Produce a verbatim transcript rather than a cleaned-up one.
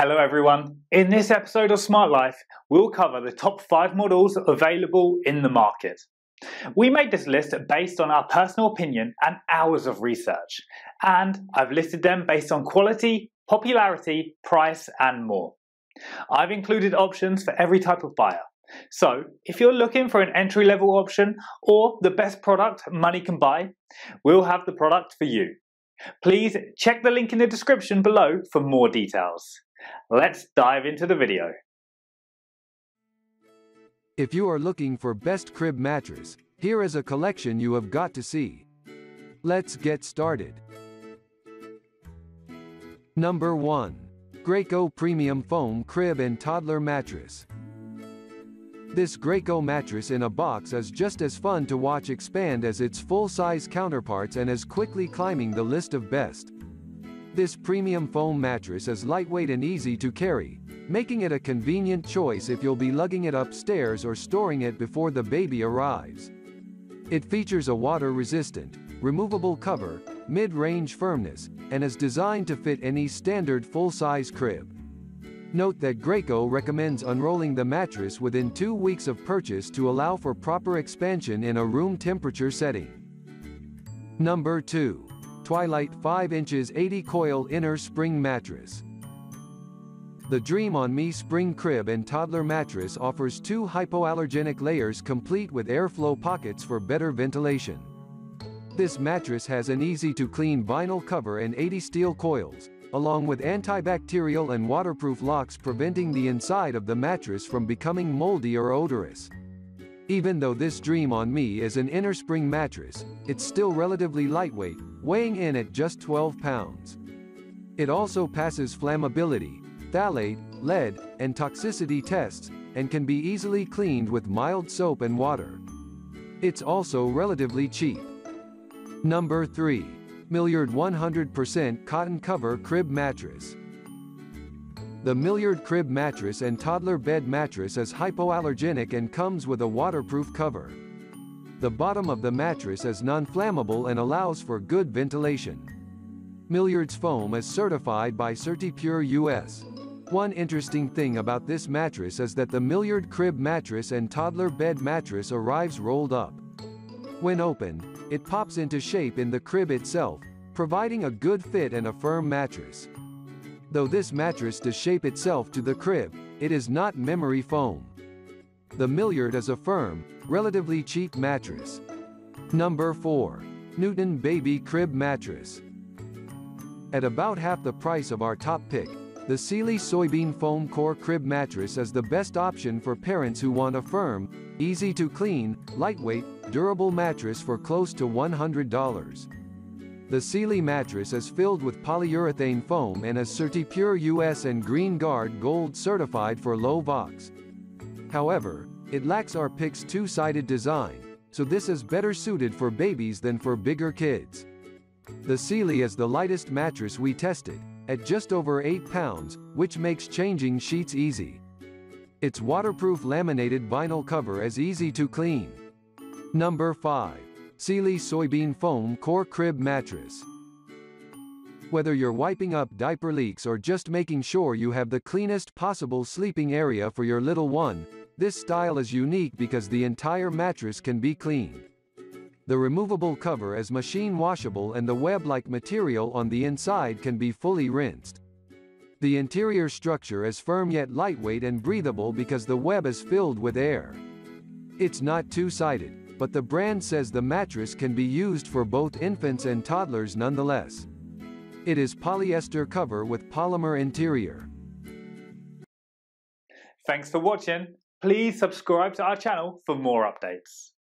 Hello everyone. In this episode of Smart Life, we'll cover the top five models available in the market. We made this list based on our personal opinion and hours of research, and I've listed them based on quality, popularity, price, and more. I've included options for every type of buyer. So if you're looking for an entry-level option or the best product money can buy, we'll have the product for you. Please check the link in the description below for more details. Let's dive into the video. If you are looking for best crib mattress, here is a collection you have got to see. Let's get started. Number one. Graco Premium Foam Crib and Toddler Mattress. This Graco mattress in a box is just as fun to watch expand as its full-size counterparts and is quickly climbing the list of best. This premium foam mattress is lightweight and easy to carry, making it a convenient choice if you'll be lugging it upstairs or storing it before the baby arrives. It features a water-resistant, removable cover, mid-range firmness, and is designed to fit any standard full-size crib. Note that Graco recommends unrolling the mattress within two weeks of purchase to allow for proper expansion in a room temperature setting. Number two. Twilight five inches eighty Coil Inner Spring Mattress. The Dream On Me Spring Crib and Toddler Mattress offers two hypoallergenic layers complete with airflow pockets for better ventilation. This mattress has an easy-to-clean vinyl cover and eighty steel coils, along with antibacterial and waterproof locks preventing the inside of the mattress from becoming moldy or odorous. Even though this Dream On Me is an inner spring mattress, it's still relatively lightweight, weighing in at just twelve pounds. It also passes flammability, phthalate, lead, and toxicity tests, and can be easily cleaned with mild soap and water. It's also relatively cheap. Number three. Milliard one hundred percent Cotton Cover Crib Mattress. The Milliard crib mattress and toddler bed mattress is hypoallergenic and comes with a waterproof cover. The bottom of the mattress is non-flammable and allows for good ventilation. Milliard's foam is certified by CertiPUR U S. One interesting thing about this mattress is that the Milliard crib mattress and toddler bed mattress arrives rolled up. When opened, it pops into shape in the crib itself, providing a good fit and a firm mattress. Though this mattress does shape itself to the crib, it is not memory foam. The Milliard is a firm, relatively cheap mattress. Number four. Newton Baby Crib Mattress. At about half the price of our top pick, the Sealy Soybean Foam Core Crib Mattress is the best option for parents who want a firm, easy-to-clean, lightweight, durable mattress for close to one hundred dollars. The Sealy mattress is filled with polyurethane foam and is CertiPUR U S and Green Guard Gold certified for low Vox. However, it lacks our pick's two-sided design, so this is better suited for babies than for bigger kids. The Sealy is the lightest mattress we tested, at just over eight pounds, which makes changing sheets easy. Its waterproof laminated vinyl cover is easy to clean. Number five. Sealy Soybean Foam Core Crib Mattress. Whether you're wiping up diaper leaks or just making sure you have the cleanest possible sleeping area for your little one, this style is unique because the entire mattress can be cleaned. The removable cover is machine washable and the web-like material on the inside can be fully rinsed. The interior structure is firm yet lightweight and breathable because the web is filled with air. It's not two-sided, but the brand says the mattress can be used for both infants and toddlers nonetheless. It is polyester cover with polymer interior. Thanks for watching. Please subscribe to our channel for more updates.